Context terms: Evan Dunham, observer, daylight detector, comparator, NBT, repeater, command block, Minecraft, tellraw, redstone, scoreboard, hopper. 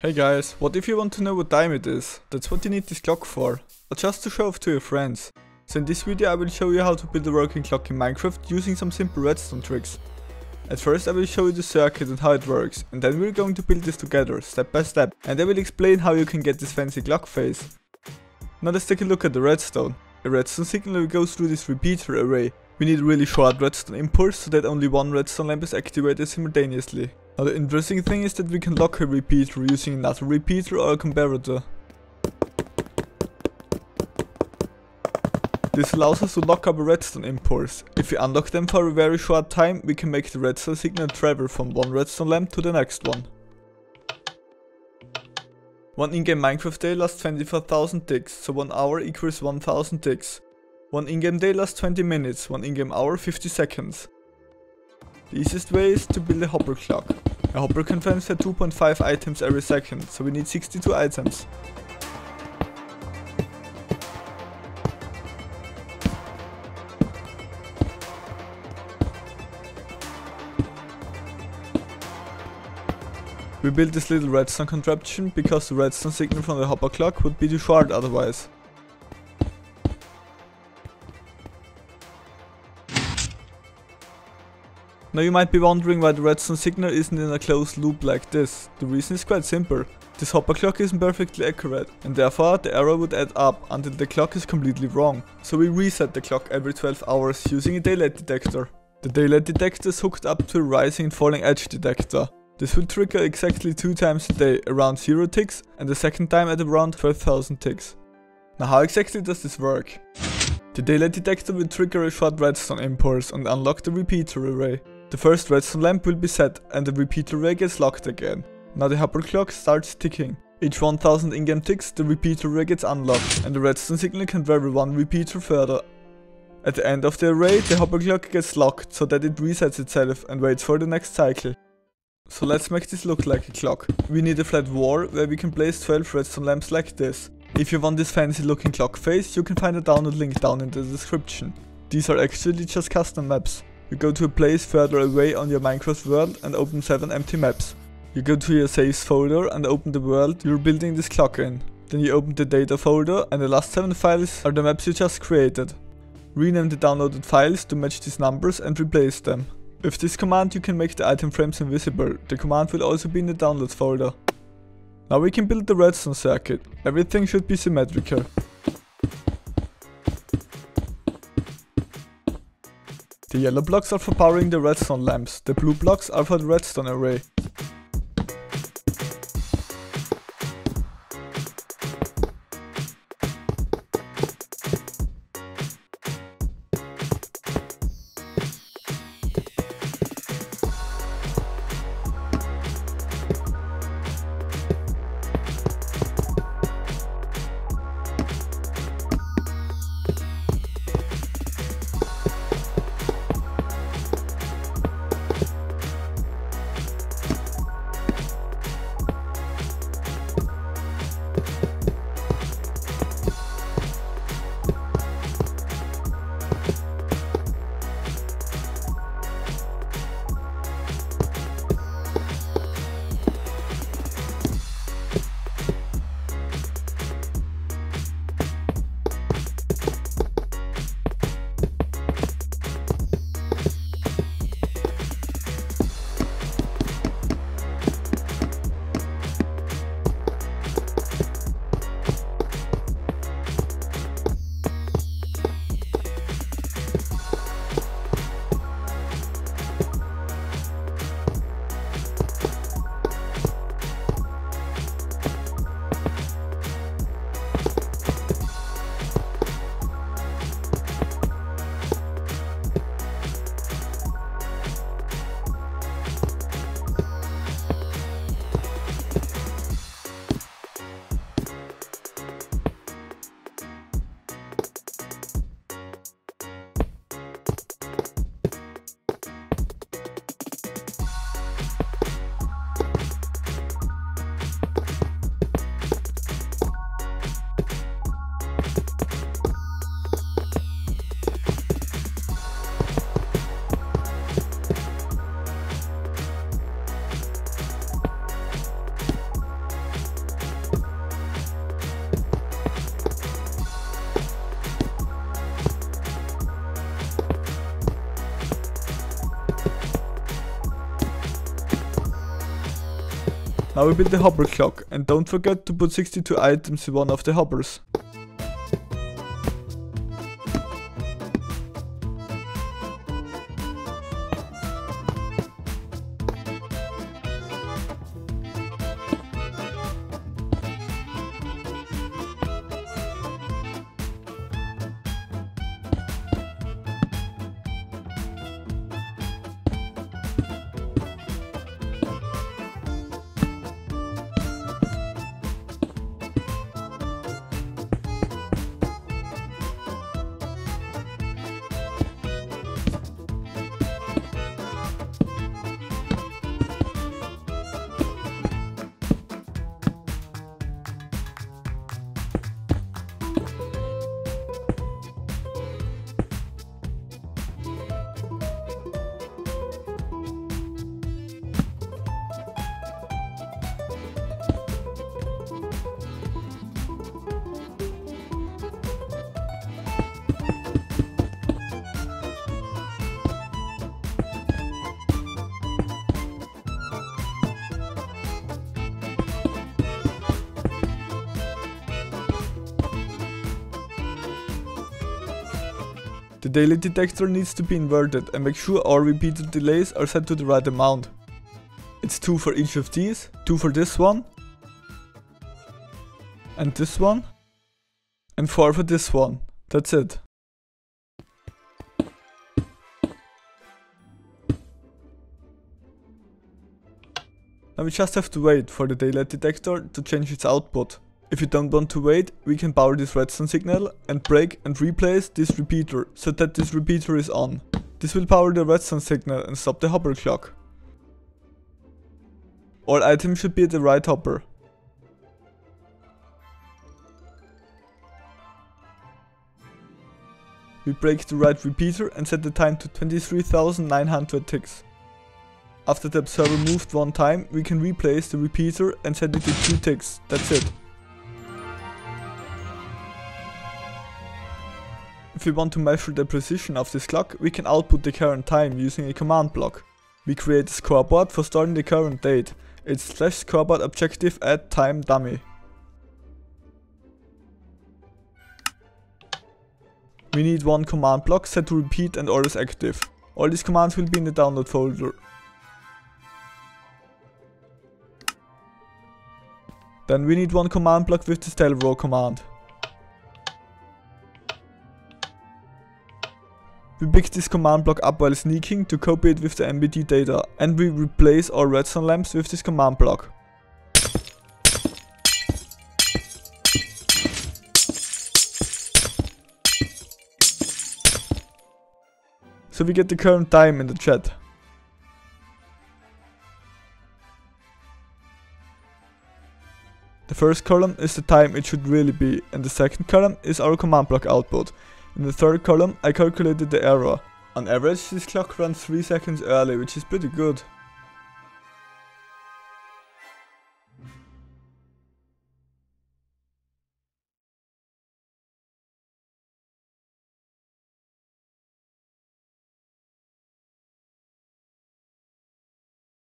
Hey guys, what if you want to know what time it is? That's what you need this clock for, or just to show off to your friends. So in this video I will show you how to build a working clock in Minecraft using some simple redstone tricks. At first I will show you the circuit and how it works, and then we're going to build this together, step by step, and I will explain how you can get this fancy clock face. Now let's take a look at the redstone. A redstone signal will go through this repeater array. We need really short redstone impulse so that only one redstone lamp is activated simultaneously. Now the interesting thing is that we can lock a repeater using another repeater or a comparator. This allows us to lock up a redstone impulse. If we unlock them for a very short time, we can make the redstone signal travel from one redstone lamp to the next one. One in-game Minecraft day lasts 24,000 ticks, so 1 hour equals 1,000 ticks. One in-game day lasts 20 minutes, one in-game hour 50 seconds. The easiest way is to build a hopper clock. A hopper can transfer 2.5 items every second, so we need 62 items. We built this little redstone contraption because the redstone signal from the hopper clock would be too short otherwise. Now you might be wondering why the redstone signal isn't in a closed loop like this. The reason is quite simple. This hopper clock isn't perfectly accurate, and therefore the error would add up until the clock is completely wrong. So we reset the clock every 12 hours using a daylight detector. The daylight detector is hooked up to a rising and falling edge detector. This will trigger exactly 2 times a day, around 0 ticks and the second time at around 12,000 ticks. Now how exactly does this work? The daylight detector will trigger a short redstone impulse and unlock the repeater array. The first redstone lamp will be set and the repeater array gets locked again. Now the hopper clock starts ticking. Each 1000 in-game ticks the repeater array gets unlocked and the redstone signal can travel one repeater further. At the end of the array the hopper clock gets locked so that it resets itself and waits for the next cycle. So let's make this look like a clock. We need a flat wall where we can place 12 redstone lamps like this. If you want this fancy looking clock face you can find a download link down in the description. These are actually just custom maps. You go to a place further away on your Minecraft world and open 7 empty maps. You go to your saves folder and open the world you're building this clock in. Then you open the data folder and the last 7 files are the maps you just created. Rename the downloaded files to match these numbers and replace them. With this command you can make the item frames invisible. The command will also be in the downloads folder. Now we can build the redstone circuit. Everything should be symmetrical. The yellow blocks are for powering the redstone lamps, the blue blocks are for the redstone array. Now we build the hopper clock, and don't forget to put 62 items in one of the hoppers. The daylight detector needs to be inverted and make sure our repeater delays are set to the right amount. It's 2 for each of these, 2 for this one, and this one, and 4 for this one. That's it. Now we just have to wait for the daylight detector to change its output. If you don't want to wait, we can power this redstone signal and break and replace this repeater, so that this repeater is on. This will power the redstone signal and stop the hopper clock. All items should be at the right hopper. We break the right repeater and set the time to 23,900 ticks. After the observer moved one time, we can replace the repeater and set it to 2 ticks, that's it. If we want to measure the precision of this clock, we can output the current time using a command block. We create a scoreboard for starting the current date. It's /scoreboard objective at time dummy. We need one command block set to repeat and always active. All these commands will be in the download folder. Then we need one command block with the tellraw command. We pick this command block up while sneaking to copy it with the NBT data, and we replace our redstone lamps with this command block. So we get the current time in the chat. The first column is the time it should really be, and the second column is our command block output. In the third column, I calculated the error. On average, this clock runs 3 seconds early, which is pretty good.